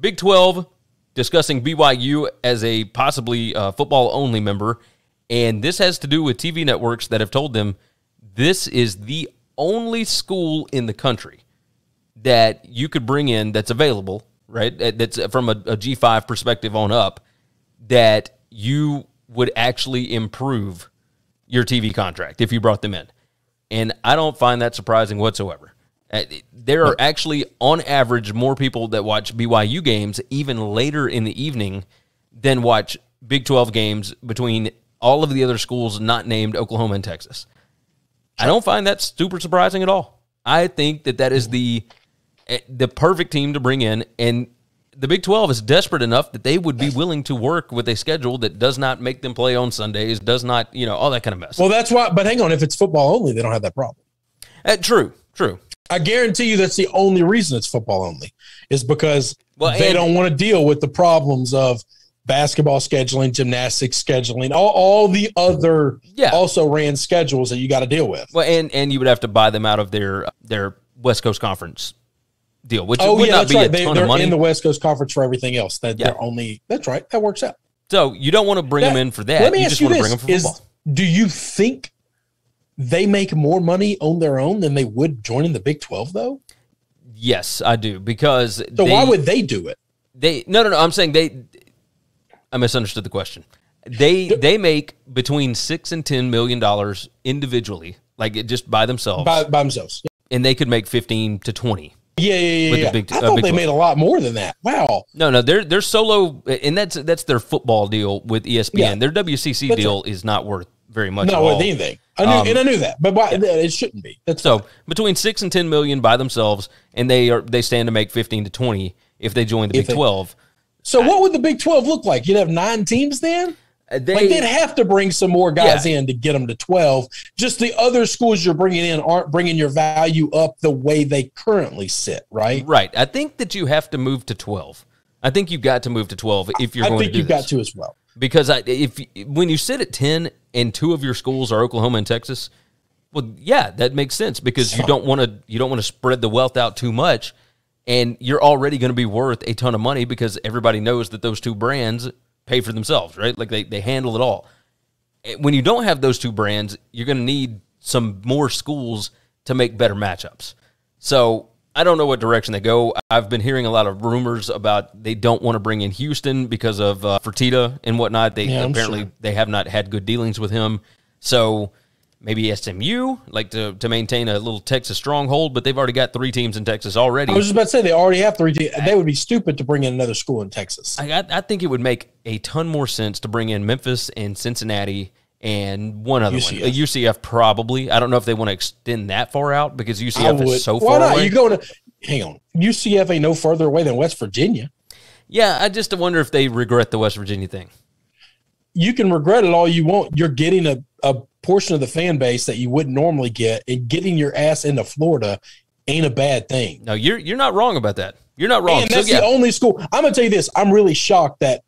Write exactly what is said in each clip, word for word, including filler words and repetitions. Big twelve discussing B Y U as a possibly uh, football-only member, and this has to do with T V networks that have told them this is the only school in the country that you could bring in that's available, right, that's from a, a G five perspective on up, that you would actually improve your T V contract if you brought them in. And I don't find that surprising whatsoever. There are actually, on average, more people that watch B Y U games even later in the evening than watch Big twelve games between all of the other schools not named Oklahoma and Texas. I don't find that super surprising at all. I think that that is the the perfect team to bring in, and the Big twelve is desperate enough that they would be willing to work with a schedule that does not make them play on Sundays, does not, you know, all that kind of mess. Well, that's why, but hang on, if it's football only, they don't have that problem. Uh, true, true. I guarantee you that's the only reason it's football only is because well, they don't want to deal with the problems of basketball scheduling, gymnastics scheduling, all, all the other yeah. also ran schedules that you got to deal with. Well, and, and you would have to buy them out of their their West Coast Conference deal, which oh, would yeah, not be right. a ton they, of money. They're in the West Coast Conference for everything else. That yeah. they're only that's right. That works out. So you don't want to bring that, them in for that. Let me you ask just you want this. To bring them for is, football. Do you think they make more money on their own than they would joining the Big twelve, though? Yes, I do. Because so they, why would they do it? They no, no, no. I'm saying they. I misunderstood the question. They they make between six and ten million dollars individually, like it just by themselves, by, by themselves, and they could make fifteen to twenty. Yeah, yeah, yeah. With yeah. The big, I thought uh, big they made a lot more than that. Wow. No, no, they're they're solo, and that's that's their football deal with E S P N. Yeah. Their W C C that's deal right. is not worth very much. Not worth anything. I knew, um, and I knew that, but why, yeah. it shouldn't be. That's so fine. Between six and ten million by themselves, and they are they stand to make fifteen to twenty if they join the if Big Twelve. So I, what would the Big twelve look like? You'd have nine teams then? They, like they'd have to bring some more guys yeah. in to get them to twelve. Just the other schools you're bringing in aren't bringing your value up the way they currently sit, right? Right. I think that you have to move to twelve. I think you've got to move to twelve if you're I going to do I think you've this. Got to as well. Because I, if when you sit at ten and two of your schools are Oklahoma and Texas, well, yeah, that makes sense because so, you don't want to you don't want to spread the wealth out too much. And you're already going to be worth a ton of money because everybody knows that those two brands pay for themselves, right? Like they, they handle it all. When you don't have those two brands, you're going to need some more schools to make better matchups. So I don't know what direction they go. I've been hearing a lot of rumors about they don't want to bring in Houston because of uh, Fertitta and whatnot. They yeah, apparently sure. they have not had good dealings with him. So maybe S M U, like to, to maintain a little Texas stronghold, but they've already got three teams in Texas already. I was just about to say they already have three teams. They would be stupid to bring in another school in Texas. I, I think it would make a ton more sense to bring in Memphis and Cincinnati and one other U C F. One. U C F probably. I don't know if they want to extend that far out because U C F is so Why far not? Away. You're going to, hang on. U C F ain't no further away than West Virginia. Yeah, I just wonder if they regret the West Virginia thing. You can regret it all you want. You're getting a, a portion of the fan base that you wouldn't normally get, and getting your ass into Florida ain't a bad thing. No, you're you're not wrong about that. You're not wrong. And that's so, yeah. the only school. I'm going to tell you this. I'm really shocked that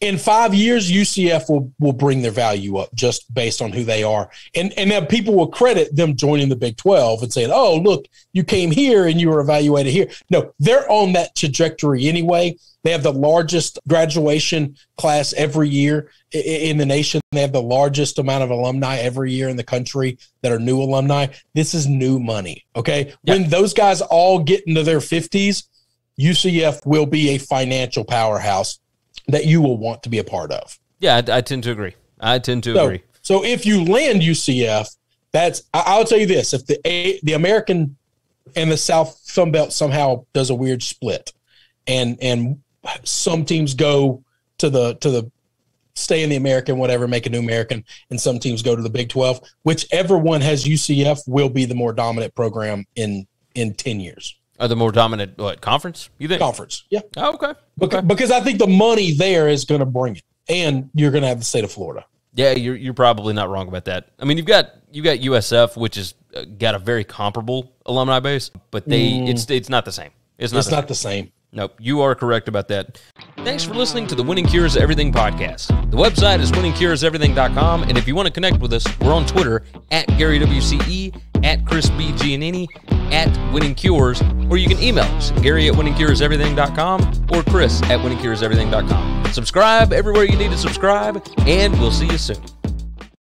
in five years, U C F will, will bring their value up just based on who they are. And, and then people will credit them joining the Big twelve and saying, oh, look, you came here and you were evaluated here. No, they're on that trajectory anyway. They have the largest graduation class every year in the nation. They have the largest amount of alumni every year in the country that are new alumni. This is new money, okay? Yeah. When those guys all get into their fifties, U C F will be a financial powerhouse that you will want to be a part of. Yeah, I, I tend to agree. I tend to so, agree. So if you land U C F, that's I, I'll tell you this: if the a, the American and the South Sun Belt somehow does a weird split, and and some teams go to the to the stay in the American, whatever, make a new American, and some teams go to the Big twelve. Whichever one has U C F will be the more dominant program in in ten years. Are the more dominant what conference? You think conference? Yeah. Oh, okay. okay. Because I think the money there is going to bring it, and you're going to have the state of Florida. Yeah, you're you're probably not wrong about that. I mean, you've got you got U S F, which has got a very comparable alumni base, but they mm. it's it's not the same. It's not. It's the not same. the same. Nope, you are correct about that. Thanks for listening to the Winning Cures Everything podcast. The website is winning cures everything dot com, and if you want to connect with us, we're on Twitter at Gary W C E, at Chris B Giannini. at Winning Cures, or you can email us, Gary at winning cures everything dot com or Chris at winning cures everything dot com. Subscribe everywhere you need to subscribe, and we'll see you soon.